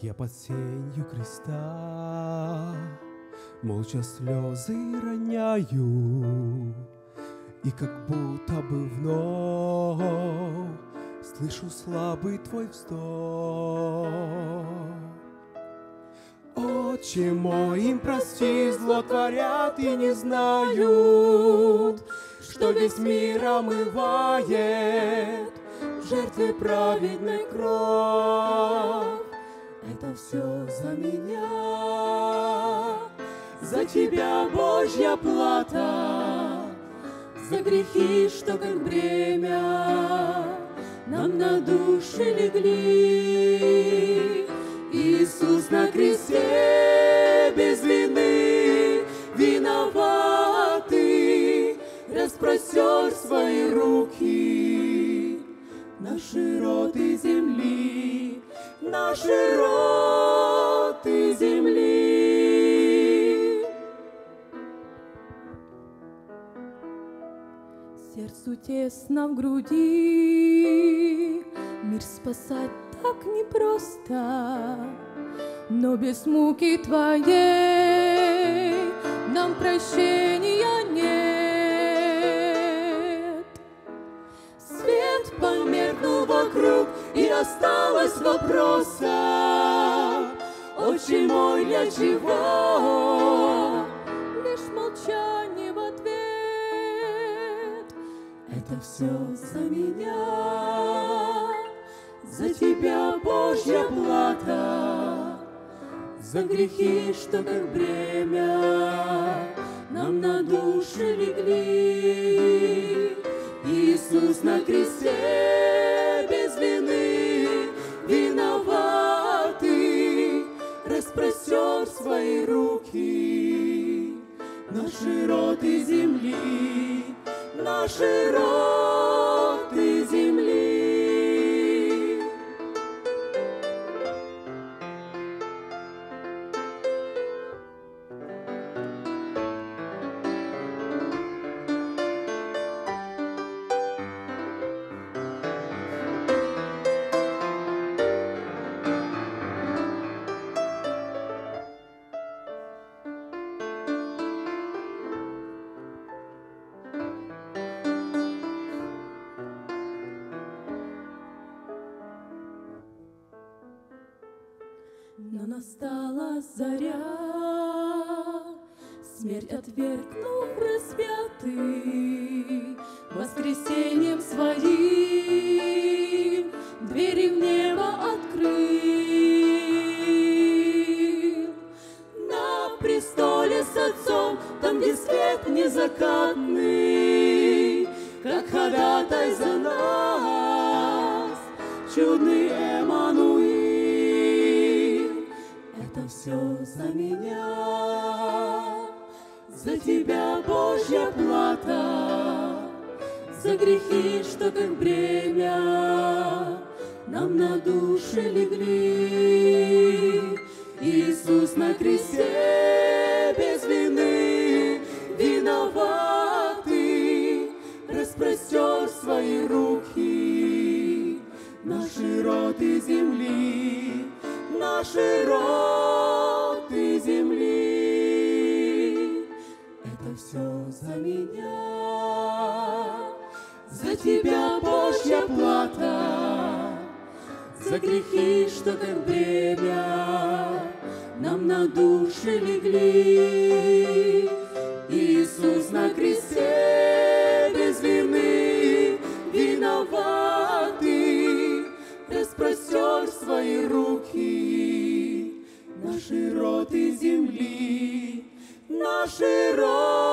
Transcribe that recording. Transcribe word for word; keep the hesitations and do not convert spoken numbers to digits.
Я под сенью креста молча слезы роняю, и как будто бы вновь слышу слабый твой вздох. Отче мой, им прости, зло творят и не знают, что весь мир омывает в жертве праведной кровь. Это все за меня, за тебя Божья плата, за грехи, что как бремя нам на души легли. Иисус на кресте без вины виноваты распростер свои руки на широты земли, на широты земли. Сердцу тесно в груди, мир спасать так непросто, но без муки твоей нам прощения нет. Свет померкнул вокруг, и осталось вопроса: Отче мой, для чего? Лишь молчание в ответ. Это все за меня, за тебя Божья плата, за грехи, что как бремя нам на души легли. Иисус на кресте без вины виноваты распростер свои руки на широты земли, на широты земли. Но настала заря, смерть отвергнув распятый, воскресеньем своим двери в небо открыл. На престоле с Отцом, там, где свет незакатный, как ходатай за нас чудный Эммануил. Все за меня, за тебя Божья плата, за грехи, что как бремя нам на души легли. Иисус на кресте без вины виноваты распростер свои руки на широты земли, на широты земли. Это все за меня, за тебя Божья плата, за грехи, что как бремя нам на души легли. Иисус на кресте без вины виноваты распростер свои руки на широты земли, на широты.